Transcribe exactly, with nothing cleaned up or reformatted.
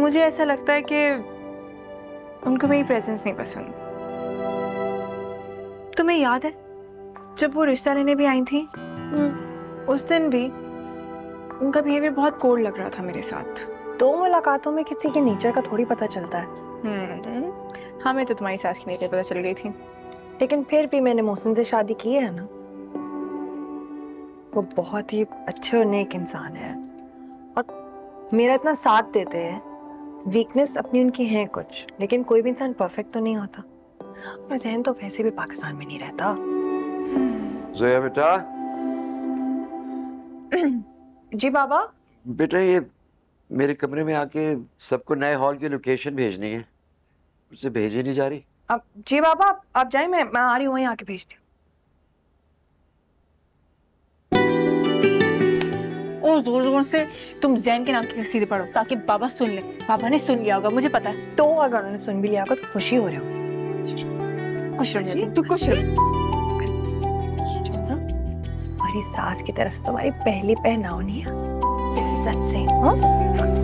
मुझे ऐसा लगता है कि उनको मेरी प्रेजेंस नहीं पसंद। तुम्हें याद है जब वो रिश्ता लेने भी आई थी, उस दिन भी उनका बिहेवियर बहुत कोल्ड लग रहा था मेरे साथ। दो मुलाकातों में किसी के नेचर का थोड़ी पता चलता है। हम्म, हमें तो तुम्हारी सास की नेचर पता चल गई थी। लेकिन फिर भी मैंने मोहसिन से शादी की है ना। वो बहुत ही अच्छे और नेक इंसान है और मेरा इतना साथ देते हैं। वीकनेस अपनी उनकी है कुछ, लेकिन कोई भी इंसान परफेक्ट तो नहीं होता। और जहन तो वैसे भी पाकिस्तान में नहीं रहता। ज़ोया बेटा। जी बाबा। बेटा ये मेरे कमरे में आके सबको नए हॉल की लोकेशन भेजनी है, उससे भेजी नहीं जा रही। अब जी बाबा आप जाए, मैं मैं आ रही हूँ, वहीं आके भेजती हूँ। ओ जोर जोर से तुम जैन के नाम की कसीदे पढ़ो ताकि बाबा सुन ले। बाबा ने सुन लिया होगा, मुझे पता है। तो अगर उन्होंने सुन भी लिया होगा तो खुशी हो रही होगी। खुश रहो तुम, खुश रहो। सास की तरफ से तुम्हारी पहली पहनाव नहीं है सच से।